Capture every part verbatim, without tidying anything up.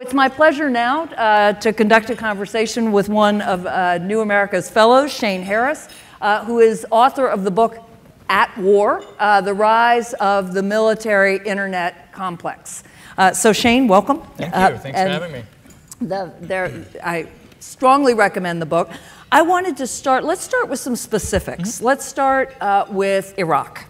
It's my pleasure now uh, to conduct a conversation with one of uh, New America's fellows, Shane Harris, uh, who is author of the book At War, uh, The Rise of the Military Internet Complex. Uh, so Shane, welcome. Thank uh, you. Thanks for having me. The, there, I strongly recommend the book. I wanted to start, let's start with some specifics. Mm-hmm. Let's start uh, with Iraq.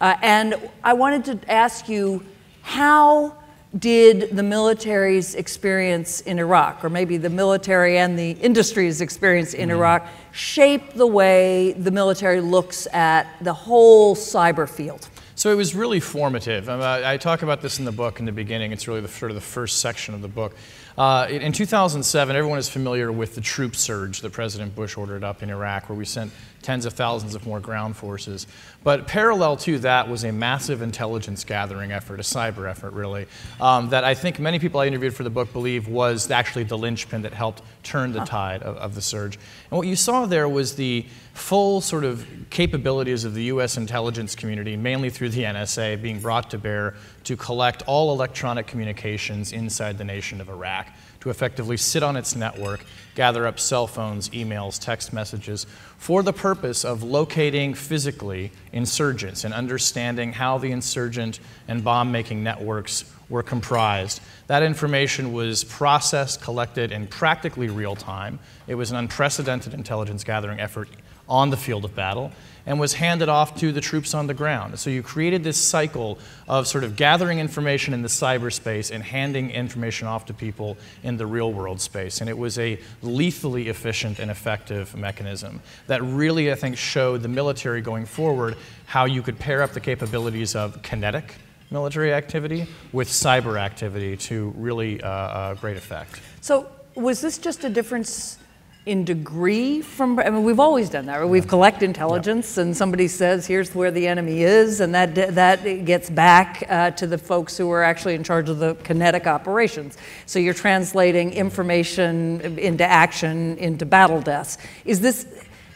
Uh, and I wanted to ask you how did the military's experience in Iraq, or maybe the military and the industry's experience in mm-hmm. Iraq, shape the way the military looks at the whole cyber field? So it was really formative. I talk about this in the book in the beginning. It's really the, sort of the first section of the book. Uh, in two thousand seven, everyone is familiar with the troop surge that President Bush ordered up in Iraq, where we sent tens of thousands of more ground forces. But parallel to that was a massive intelligence gathering effort, a cyber effort, really, um, that I think many people I interviewed for the book believe was actually the linchpin that helped turn the tide of, of the surge. And what you saw there was the full sort of capabilities of the U S intelligence community, mainly through the N S A, being brought to bear to collect all electronic communications inside the nation of Iraq, to effectively sit on its network, gather up cell phones, emails, text messages, for the purpose of locating physically insurgents and understanding how the insurgent and bomb-making networks were comprised. That information was processed, collected in practically real time. It was an unprecedented intelligence gathering effort on the field of battle, and was handed off to the troops on the ground. So you created this cycle of sort of gathering information in the cyberspace and handing information off to people in the real world space. And it was a lethally efficient and effective mechanism that really, I think, showed the military going forward how you could pair up the capabilities of kinetic military activity with cyber activity to really uh, uh, great effect. So was this just a difference in degree from, I mean, we've always done that, right? We've collected intelligence, yeah. And somebody says, here's where the enemy is, and that, that gets back uh, to the folks who are actually in charge of the kinetic operations. So you're translating information into action, into battle deaths. Is this,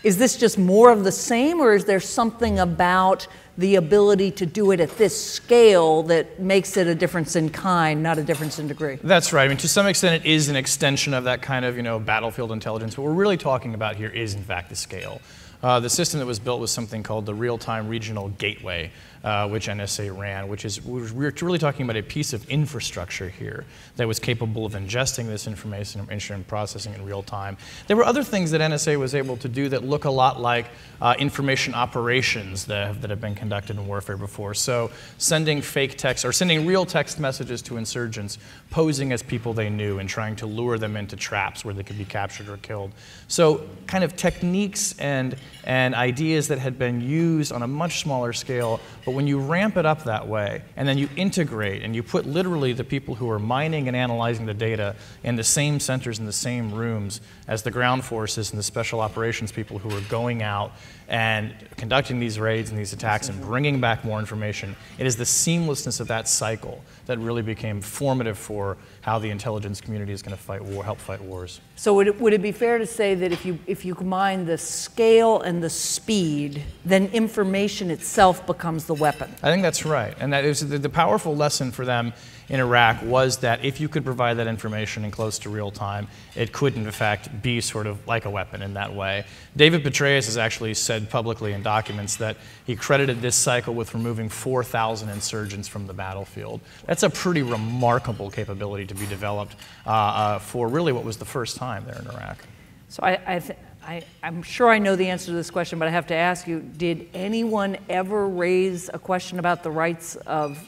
is this just more of the same, or is there something about the ability to do it at this scale that makes it a difference in kind, not a difference in degree? That's right. I mean, to some extent, it is an extension of that kind of, you know, battlefield intelligence. What we're really talking about here is, in fact, the scale. Uh, the system that was built was something called the Real-Time Regional Gateway, uh, which N S A ran, which is, we're really talking about a piece of infrastructure here that was capable of ingesting this information and processing in real time. There were other things that N S A was able to do that look a lot like uh, information operations that have, that have been conducted in warfare before. So sending fake text, or sending real text messages to insurgents, posing as people they knew and trying to lure them into traps where they could be captured or killed. So kind of techniques and and ideas that had been used on a much smaller scale, but when you ramp it up that way, and then you integrate, and you put literally the people who are mining and analyzing the data in the same centers, in the same rooms as the ground forces and the special operations people who are going out and conducting these raids and these attacks and bringing back more information, it is the seamlessness of that cycle that really became formative for how the intelligence community is going to fight war, help fight wars. So would it, would it be fair to say that if you, if you combine the scale and the speed, then information itself becomes the weapon? I think that's right. And that is the, the powerful lesson for them in Iraq was that if you could provide that information in close to real time, it could, in fact, be sort of like a weapon in that way. David Petraeus has actually said publicly in documents that he credited this cycle with removing four thousand insurgents from the battlefield. That's a pretty remarkable capability to be developed uh, uh, for really what was the first time there in Iraq. So I, I th I, I'm sure I know the answer to this question, but I have to ask you, did anyone ever raise a question about the rights of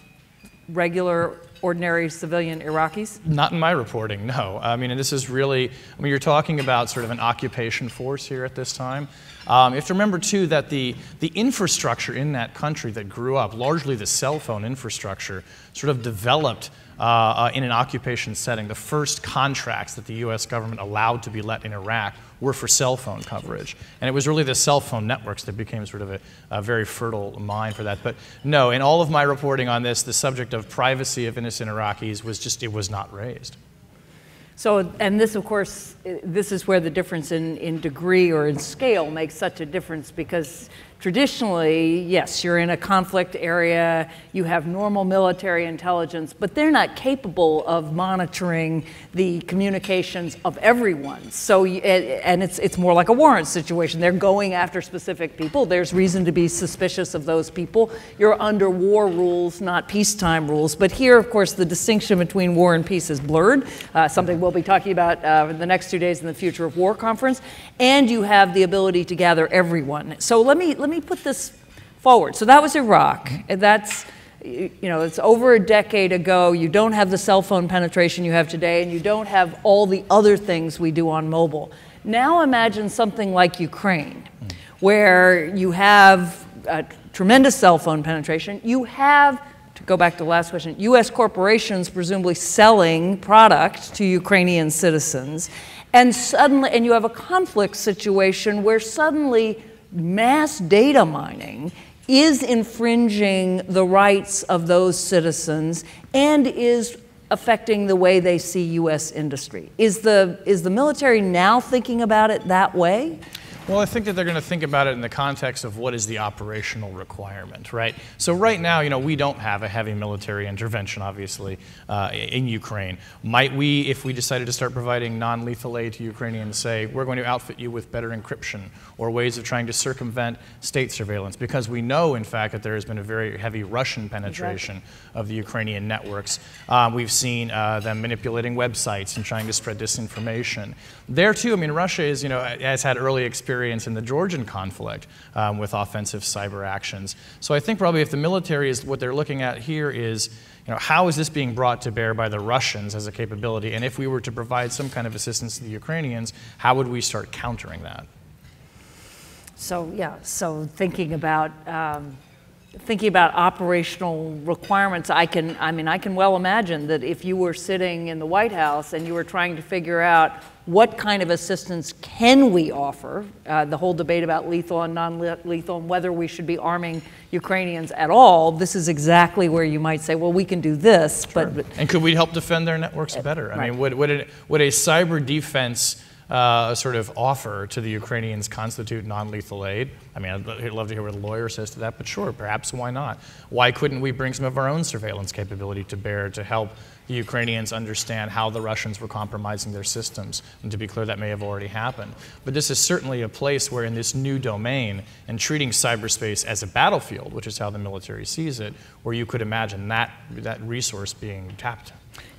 regular ordinary civilian Iraqis? Not in my reporting, no. I mean, and this is really, I mean, you're talking about sort of an occupation force here at this time. Um, you have to remember, too, that the, the infrastructure in that country that grew up, largely the cell phone infrastructure, sort of developed uh, uh, in an occupation setting. The first contracts that the U S government allowed to be let in Iraq were for cell phone coverage. And it was really the cell phone networks that became sort of a, a very fertile mine for that. But no, in all of my reporting on this, the subject of privacy of innocent Iraqis was just, it was not raised. So, and this, of course, this is where the difference in, in degree or in scale makes such a difference, because Traditionally, yes, you're in a conflict area, you have normal military intelligence, but they're not capable of monitoring the communications of everyone. So, and it's, it's more like a warrant situation. They're going after specific people. There's reason to be suspicious of those people. You're under war rules, not peacetime rules. But here, of course, the distinction between war and peace is blurred, uh, something we'll be talking about uh, in the next two days in the Future of War conference. And you have the ability to gather everyone. So let me, let me Let me put this forward. So that was Iraq. That's, you know, it's over a decade ago. You don't have the cell phone penetration you have today, and you don't have all the other things we do on mobile. Now imagine something like Ukraine, where you have a tremendous cell phone penetration. You have, to go back to the last question, U S corporations presumably selling product to Ukrainian citizens, and suddenly, and you have a conflict situation where suddenly mass data mining is infringing the rights of those citizens and is affecting the way they see U S industry. Is the, is the military now thinking about it that way? Well, I think that they're going to think about it in the context of what is the operational requirement, right? So right now, you know, we don't have a heavy military intervention, obviously, uh, in Ukraine. Might we, if we decided to start providing non-lethal aid to Ukrainians, say, we're going to outfit you with better encryption or ways of trying to circumvent state surveillance? Because we know, in fact, that there has been a very heavy Russian penetration exactly. of the Ukrainian networks. Um, we've seen uh, them manipulating websites and trying to spread disinformation. There, too, I mean, Russia is, you know, has had early experience in the Georgian conflict um, with offensive cyber actions. So I think probably if the military is what they're looking at here is, you know, how is this being brought to bear by the Russians as a capability? And if we were to provide some kind of assistance to the Ukrainians, how would we start countering that? So yeah, so thinking about um, thinking about operational requirements, I can, I mean, I can well imagine that if you were sitting in the White House and you were trying to figure out what kind of assistance can we offer? Uh, the whole debate about lethal and non-lethal and whether we should be arming Ukrainians at all, this is exactly where you might say, well, we can do this. Sure. But, but and could we help defend their networks better? Right. I mean, would, would, it, would a cyber defense uh, sort of offer to the Ukrainians constitute non-lethal aid? I mean, I'd love to hear what a lawyer says to that, but sure, perhaps why not? Why couldn't we bring some of our own surveillance capability to bear to help the Ukrainians understand how the Russians were compromising their systems? And to be clear, that may have already happened. But this is certainly a place where in this new domain, and treating cyberspace as a battlefield, which is how the military sees it, where you could imagine that, that resource being tapped.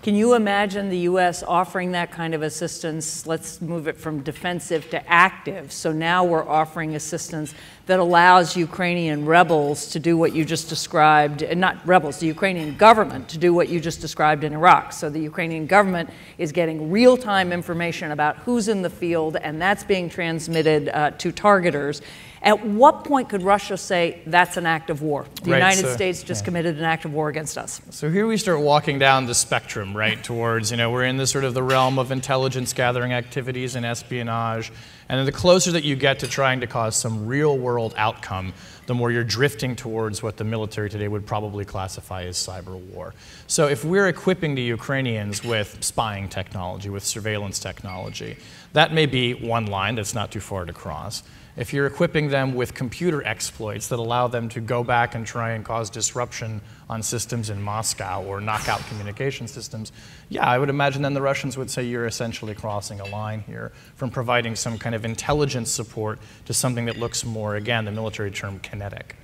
Can you imagine the U S offering that kind of assistance? Let's move it from defensive to active. So now we're offering assistance that allows Ukrainian rebels to do what you just described, and not rebels, the Ukrainian government to do what you just described in Iraq. So the Ukrainian government is getting real-time information about who's in the field, and that's being transmitted uh, to targeters. At what point could Russia say, that's an act of war? The right, United so, States just yeah. committed an act of war against us. So here we start walking down the spectrum, right, towards, you know, we're in this sort of the realm of intelligence gathering activities and espionage. And then the closer that you get to trying to cause some real-world outcome, the more you're drifting towards what the military today would probably classify as cyber war. So if we're equipping the Ukrainians with spying technology, with surveillance technology, that may be one line that's not too far to cross. If you're equipping them with computer exploits that allow them to go back and try and cause disruption on systems in Moscow or knock out communication systems, yeah, I would imagine then the Russians would say you're essentially crossing a line here from providing some kind of intelligence support to something that looks more, again, the military term kinetic.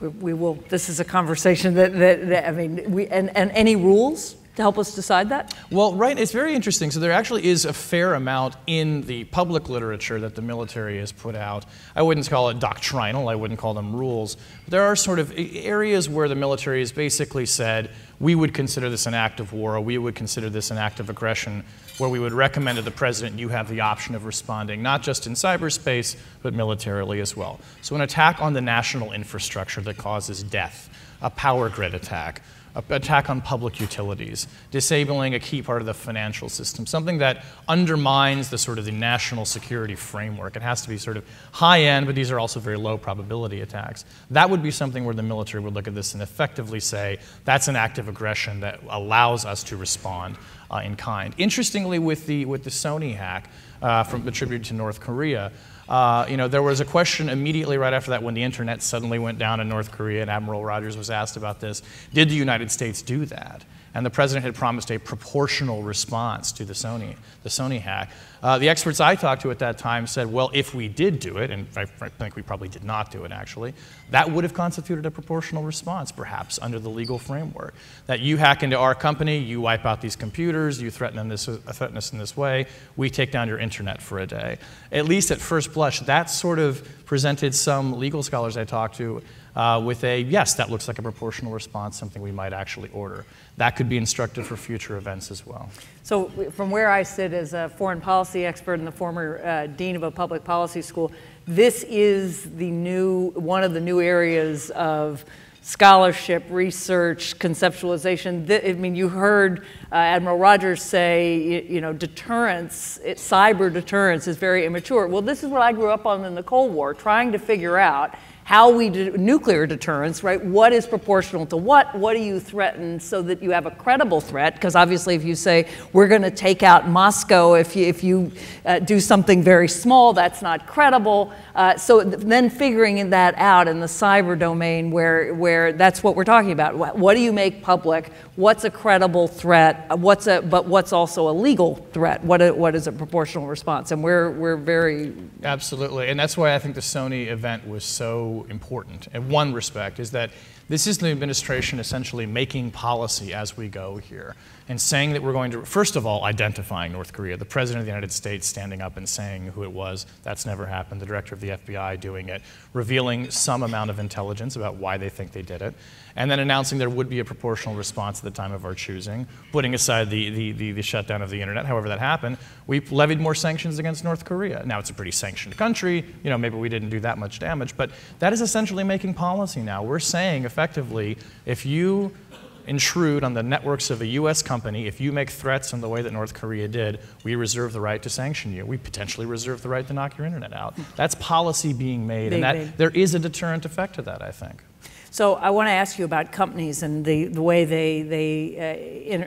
We, we will, this is a conversation that, that, that I mean, we, and, and any rules to help us decide that? Well, right, it's very interesting. So there actually is a fair amount in the public literature that the military has put out. I wouldn't call it doctrinal, I wouldn't call them rules. There are sort of areas where the military has basically said, we would consider this an act of war, or we would consider this an act of aggression, where we would recommend to the president you have the option of responding, not just in cyberspace, but militarily as well. So an attack on the national infrastructure that causes death, a power grid attack, an attack on public utilities, disabling a key part of the financial system, something that undermines the sort of the national security framework. It has to be sort of high end, but these are also very low probability attacks. That would be something where the military would look at this and effectively say, that's an act of aggression that allows us to respond uh, in kind. Interestingly, with the, with the Sony hack uh, from attributed to North Korea, Uh, you know, there was a question immediately right after that when the internet suddenly went down in North Korea, and Admiral Rogers was asked about this. Did the United States do that? And the president had promised a proportional response to the Sony, the Sony hack. Uh, the experts I talked to at that time said, well, if we did do it, and I, I think we probably did not do it actually, that would have constituted a proportional response, perhaps, under the legal framework. That you hack into our company, you wipe out these computers, you threaten, in this, threaten us in this way, we take down your internet for a day. At least at first blush, that sort of presented some legal scholars I talked to Uh, with a, yes, that looks like a proportional response, something we might actually order. That could be instructive for future events as well. So from where I sit as a foreign policy expert and the former uh, dean of a public policy school, this is the new, one of the new areas of scholarship, research, conceptualization. Th I mean, you heard uh, Admiral Rogers say, you, you know, deterrence, it, cyber deterrence is very immature. Well, this is what I grew up on in the Cold War, trying to figure out how we do nuclear deterrence, right? What is proportional to what? What do you threaten so that you have a credible threat? Because obviously if you say, we're gonna take out Moscow, if you, if you uh, do something very small, that's not credible. Uh, so th then figuring that out in the cyber domain where, where that's what we're talking about. What, what do you make public? What's a credible threat? What's a, but what's also a legal threat? What, a, what is a proportional response? And we're, we're very... Absolutely, and that's why I think the Sony event was so important in one respect, is that this is the administration essentially making policy as we go here and saying that we're going to, first of all, identifying North Korea, the President of the United States standing up and saying who it was, that's never happened, the Director of the F B I doing it, revealing some amount of intelligence about why they think they did it, and then announcing there would be a proportional response at the time of our choosing, putting aside the, the, the, the shutdown of the internet, however that happened, we levied more sanctions against North Korea. Now it's a pretty sanctioned country, you know, maybe we didn't do that much damage, but that is essentially making policy now. We're saying, effectively, if you intrude on the networks of a U S company, if you make threats in the way that North Korea did, we reserve the right to sanction you. We potentially reserve the right to knock your internet out. That's policy being made, big, and that, big. There is a deterrent effect to that, I think. So I want to ask you about companies and the, the way they, they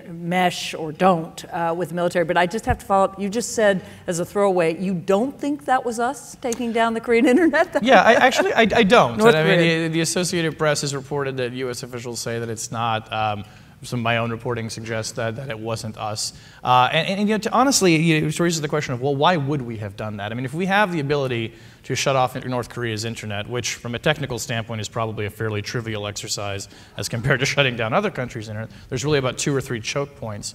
uh, mesh or don't uh, with the military, but I just have to follow up. You just said, as a throwaway, you don't think that was us taking down the Korean internet? Yeah, I, actually, I, I don't. North and, I mean, the, the Associated Press has reported that U S officials say that it's not. Um, Some of my own reporting suggests that, that it wasn't us. Uh, and, and, and you know, to honestly, you know, it raises the question of, well, why would we have done that? I mean, if we have the ability to shut off North Korea's internet, which from a technical standpoint is probably a fairly trivial exercise as compared to shutting down other countries' internet, there's really about two or three choke points.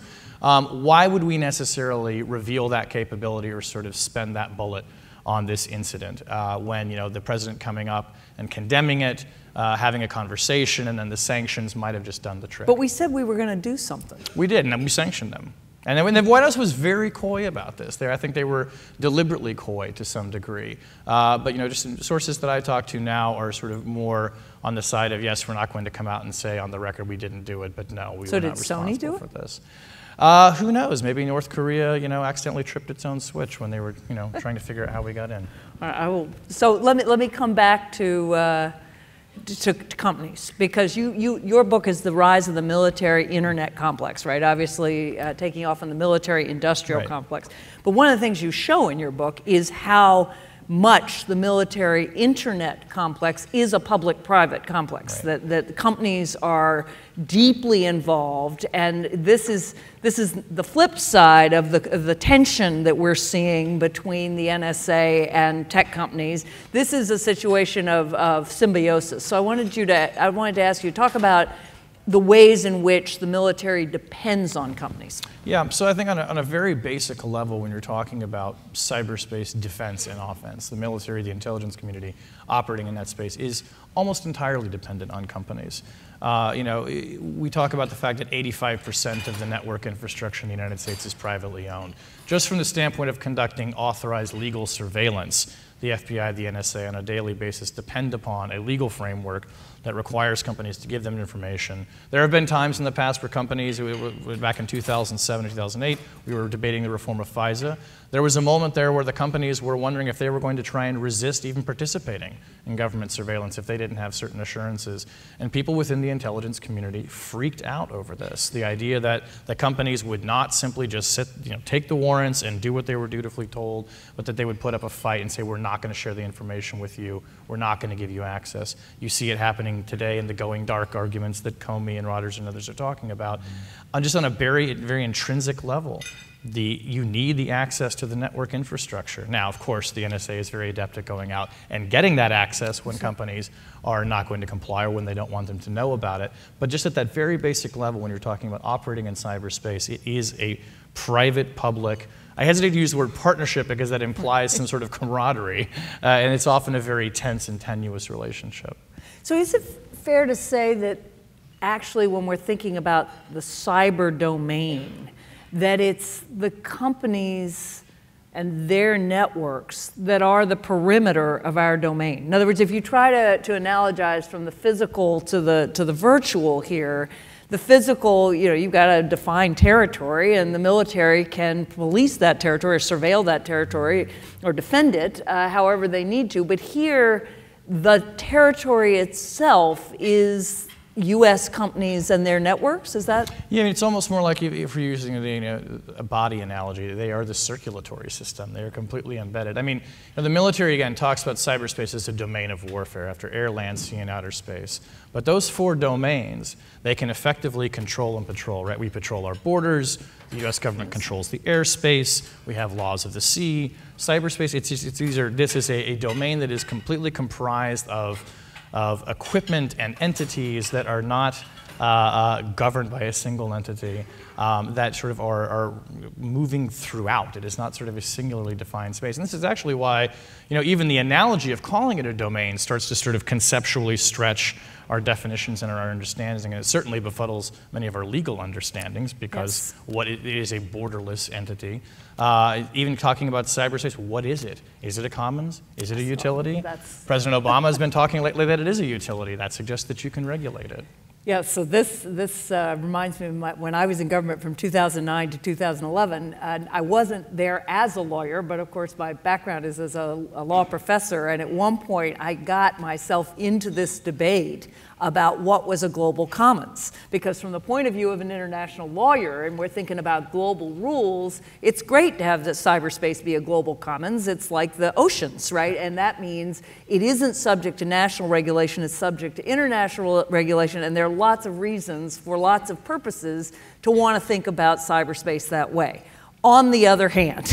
Um, why would we necessarily reveal that capability or sort of spend that bullet on this incident uh, when, you know, the president coming up and condemning it, Uh, having a conversation, and then the sanctions might have just done the trick. But we said we were going to do something. We did, and then we sanctioned them. And, then, and the White House was very coy about this. There, I think they were deliberately coy to some degree. Uh, but you know, just sources that I talk to now are sort of more on the side of, yes, we're not going to come out and say on the record we didn't do it, but no, we so were not responsible for this. So did Sony do it? Uh, who knows? Maybe North Korea, you know, accidentally tripped its own switch when they were, you know, trying to figure out how we got in. All right, I will. So let me let me come back to. Uh, To, to companies, because you, you, your book is The Rise of the Military Internet Complex, right? Obviously uh, taking off on the military industrial right. complex. But one of the things you show in your book is how much the military internet complex is a public-private complex, right. that, that companies are deeply involved, and this is, this is the flip side of the, of the tension that we're seeing between the N S A and tech companies. This is a situation of, of symbiosis. So I wanted you to, I wanted to ask you, talk about the ways in which the military depends on companies. Yeah, so I think on a, on a very basic level, when you're talking about cyberspace defense and offense, the military, the intelligence community operating in that space is almost entirely dependent on companies. Uh, you know, we talk about the fact that eighty-five percent of the network infrastructure in the United States is privately owned. Just from the standpoint of conducting authorized legal surveillance, the F B I, the N S A on a daily basis depend upon a legal framework that requires companies to give them information. There have been times in the past where companies, we, we, back in two thousand seven or two thousand eight, we were debating the reform of FISA. There was a moment there where the companies were wondering if they were going to try and resist even participating in government surveillance if they didn't have certain assurances. And people within the intelligence community freaked out over this, the idea that the companies would not simply just sit, you know, take the warrants and do what they were dutifully told, but that they would put up a fight and say, we're not going to share the information with you, we're not going to give you access. You see it happening today in the going dark arguments that Comey and Rogers and others are talking about. On just on a very, very intrinsic level, The, you need the access to the network infrastructure. Now, of course, the N S A is very adept at going out and getting that access when companies are not going to comply or when they don't want them to know about it. But just at that very basic level, when you're talking about operating in cyberspace, it is a private-public, I hesitate to use the word partnership because that implies some sort of camaraderie, uh, and it's often a very tense and tenuous relationship. So is it fair to say that actually when we're thinking about the cyber domain, that it's the companies and their networks that are the perimeter of our domain? In other words, if you try to, to analogize from the physical to the, to the virtual here, the physical, you know, you've got a defined territory and the military can police that territory or surveil that territory or defend it uh, however they need to. But here, the territory itself is U S companies and their networks, is that? Yeah, I mean, it's almost more like if we're using the, you know, a body analogy, they are the circulatory system. They are completely embedded. I mean, you know, the military, again, talks about cyberspace as a domain of warfare after air, land, sea, and outer space. But those four domains, they can effectively control and patrol, right? We patrol our borders. The U S government controls the airspace. We have laws of the sea. Cyberspace, it's, it's, these are, this is a, a domain that is completely comprised of of equipment and entities that are not uh, uh, governed by a single entity, um, that sort of are, are moving throughout. It is not sort of a singularly defined space. And this is actually why, you know, even the analogy of calling it a domain starts to sort of conceptually stretch our definitions and our understanding, and it certainly befuddles many of our legal understandings because yes. what it is a borderless entity. Uh, even talking about cyberspace, what is it? Is it a commons? Is it a utility? That's... President Obama has been talking lately that it is a utility. That suggests that you can regulate it. Yeah, so this, this uh, reminds me of my, when I was in government from two thousand nine to two thousand eleven, and I wasn't there as a lawyer, but of course my background is as a, a law professor, and at one point I got myself into this debate about what was a global commons. Because from the point of view of an international lawyer, and we're thinking about global rules, it's great to have the cyberspace be a global commons. It's like the oceans, right? And that means it isn't subject to national regulation, it's subject to international regulation, and there are lots of reasons for lots of purposes to want to think about cyberspace that way. On the other hand,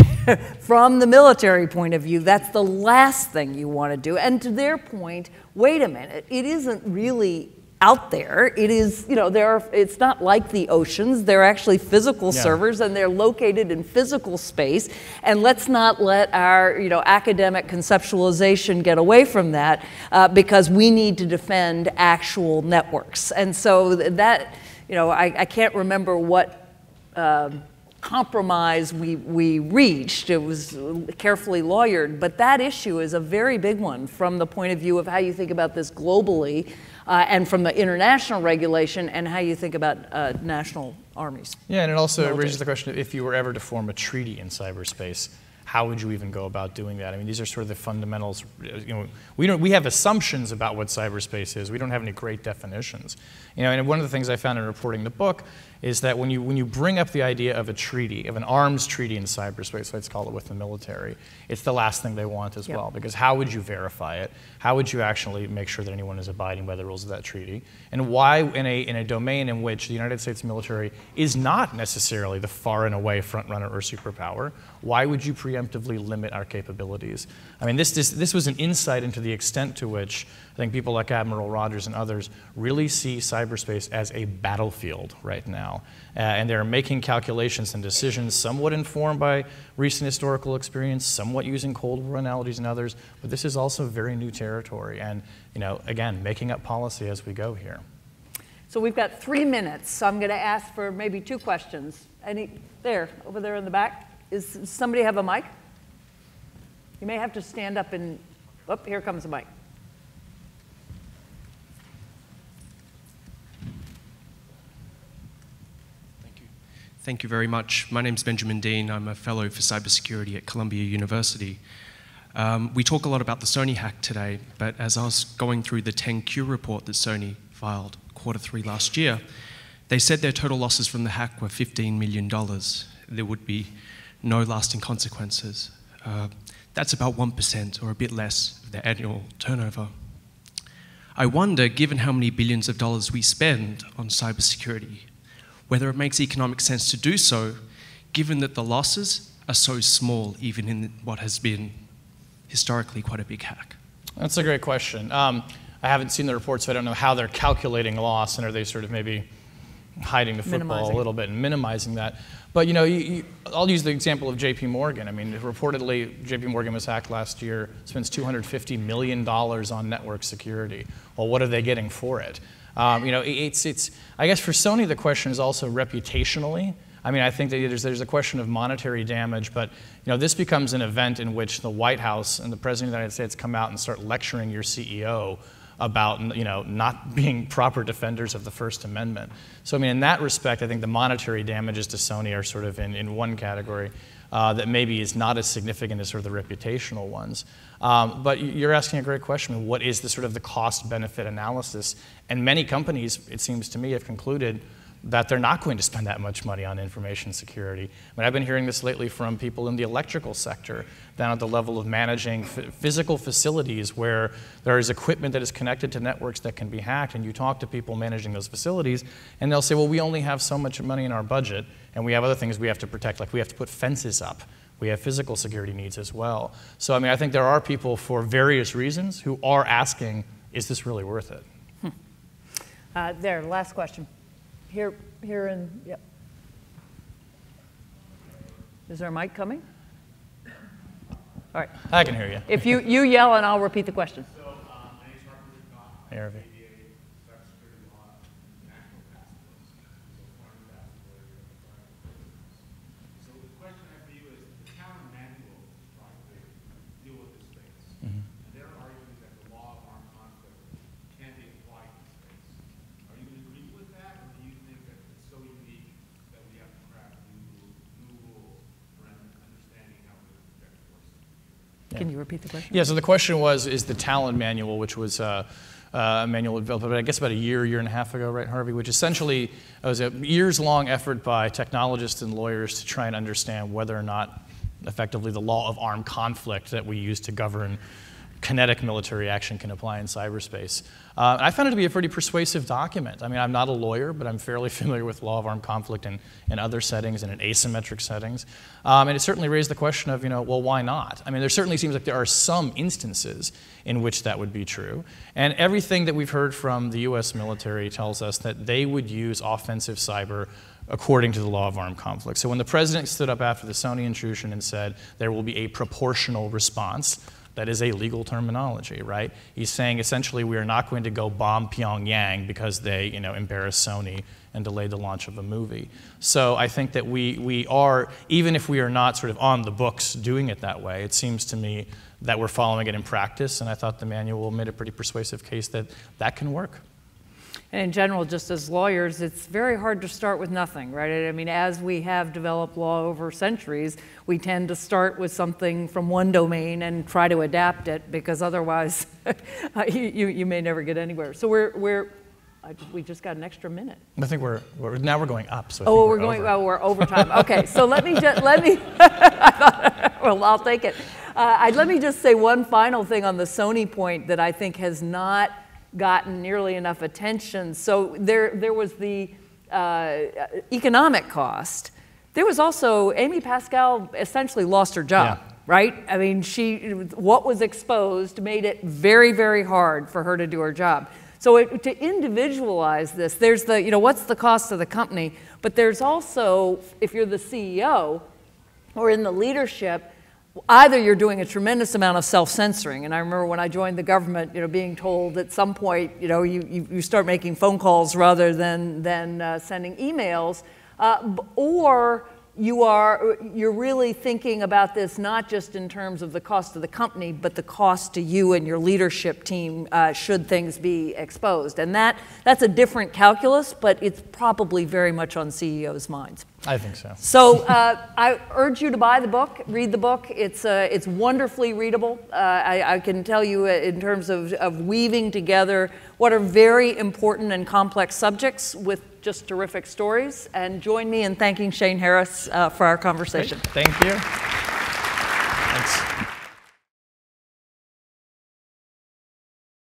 from the military point of view, that's the last thing you want to do. And to their point, wait a minute, it isn't really out there. It is, you know, there are, it's not like the oceans. They're actually physical yeah. servers, and they're located in physical space. And let's not let our, you know, academic conceptualization get away from that, uh, because we need to defend actual networks. And so that, you know, I, I can't remember what uh, compromise we, we reached. It was carefully lawyered, but that issue is a very big one from the point of view of how you think about this globally, uh, and from the international regulation and how you think about uh, national armies. Yeah, and it also military. raises the question of if you were ever to form a treaty in cyberspace, how would you even go about doing that? I mean, these are sort of the fundamentals. You know, we don't we have assumptions about what cyberspace is. We don't have any great definitions. You know, and one of the things I found in reporting the book is that when you when you bring up the idea of a treaty, of an arms treaty in cyberspace, let's call it, with the military, it's the last thing they want as yep. well, because how would you verify it? How would you actually make sure that anyone is abiding by the rules of that treaty? And why, in a in a domain in which the United States military is not necessarily the far and away front runner or superpower, why would you preemptively limit our capabilities? I mean, this, this, this was an insight into the extent to which I think people like Admiral Rogers and others really see cyberspace as a battlefield right now. Uh, and they're making calculations and decisions somewhat informed by recent historical experience, somewhat using Cold War analogies and others, but this is also very new territory and, you know, again, making up policy as we go here. So we've got three minutes, so I'm going to ask for maybe two questions. Any, there, over there in the back. Is somebody have a mic? You may have to stand up and, oh, here comes a mic. Thank you very much. My name's Benjamin Dean. I'm a fellow for cybersecurity at Columbia University. Um, we talk a lot about the Sony hack today, but as I was going through the ten Q report that Sony filed quarter three last year, they said their total losses from the hack were fifteen million dollars. There would be no lasting consequences. Uh, that's about one percent or a bit less of their annual turnover. I wonder, given how many billions of dollars we spend on cybersecurity, whether it makes economic sense to do so, given that the losses are so small, even in what has been historically quite a big hack. That's a great question. Um, I haven't seen the report, so I don't know how they're calculating loss, and are they sort of maybe hiding the football minimizing. a little bit and minimizing that. But you know, you, you, I'll use the example of J P Morgan. I mean, reportedly, J P Morgan was hacked last year, spends two hundred fifty million dollars on network security. Well, what are they getting for it? Um, you know, it's, it's, I guess for Sony, the question is also reputationally. I mean, I think that there's, there's a question of monetary damage, but you know, this becomes an event in which the White House and the President of the United States come out and start lecturing your C E O about you know, not being proper defenders of the First Amendment. So I mean, in that respect, I think the monetary damages to Sony are sort of in, in one category uh, that maybe is not as significant as sort of the reputational ones. Um, but you're asking a great question. What is the sort of the cost-benefit analysis? And many companies, it seems to me, have concluded that they're not going to spend that much money on information security. I mean, I've been hearing this lately from people in the electrical sector, down at the level of managing physical facilities where there is equipment that is connected to networks that can be hacked, and you talk to people managing those facilities, and they'll say, well, we only have so much money in our budget, and we have other things we have to protect, like we have to put fences up. We have physical security needs as well. So I mean, I think there are people for various reasons who are asking, is this really worth it? Hmm. Uh, there, last question. Here, here, and yep. Is there a mic coming? All right. I can hear you. If you, you yell, and I'll repeat the question. So, um, my name's Mark Ruth Goff, A B A Cybersecurity Law, National Task Force, so foreign task force. So the question I have for you is, the Tallinn Manual is trying to deal with this space. Mm-hmm. And they're arguing that the law of armed conflict can be applied to this space. Are you going to agree with that, or do you think that it's so unique that we have to craft new, new rules around understanding how to protect the forces? Yeah. Can you repeat the question? Yeah, so the question was, is the Tallinn Manual, which was uh, Uh, manual development, but I guess about a year, year and a half ago, right, Harvey? Which essentially was a years-long effort by technologists and lawyers to try and understand whether or not, effectively, the law of armed conflict that we use to govern kinetic military action can apply in cyberspace. Uh, I found it to be a pretty persuasive document. I mean, I'm not a lawyer, but I'm fairly familiar with law of armed conflict in, in other settings and in asymmetric settings. Um, and it certainly raised the question of, you know, well, why not? I mean, there certainly seems like there are some instances in which that would be true. And everything that we've heard from the U S military tells us that they would use offensive cyber according to the law of armed conflict. So when the president stood up after the Sony intrusion and said there will be a proportional response, that is a legal terminology, right? He's saying essentially we are not going to go bomb Pyongyang because they, you know, embarrassed Sony and delayed the launch of a movie. So I think that we, we are, even if we are not sort of on the books doing it that way, it seems to me that we're following it in practice, and I thought the manual made a pretty persuasive case that that can work. And in general, just as lawyers, it's very hard to start with nothing, right? I mean, as we have developed law over centuries, we tend to start with something from one domain and try to adapt it, because otherwise you, you may never get anywhere. So we're, we're I just, we just got an extra minute. I think we're, we're now we're going up. So I oh, think we're, we're going, over. well, we're overtime. Okay, so let me just, let me, I thought, well, I'll take it. Uh, I, let me just say one final thing on the Sony point that I think has not gotten nearly enough attention. So there, there was the uh, economic cost. There was also, Amy Pascal essentially lost her job, yeah. right? I mean, she, what was exposed made it very, very hard for her to do her job. So it, to individualize this, there's the, you know, what's the cost of the company? But there's also, if you're the C E O or in the leadership, either you're doing a tremendous amount of self-censoring, and I remember when I joined the government, you know, being told at some point, you know, you, you, you start making phone calls rather than, than uh, sending emails, uh, or you are, you're really thinking about this not just in terms of the cost to the company, but the cost to you and your leadership team uh, should things be exposed. And that, that's a different calculus, but it's probably very much on C E Os' minds. I think so. So uh, I urge you to buy the book, read the book. It's, uh, it's wonderfully readable. Uh, I, I can tell you in terms of, of weaving together what are very important and complex subjects with just terrific stories. And join me in thanking Shane Harris uh, for our conversation. Great. Thank you. Thanks.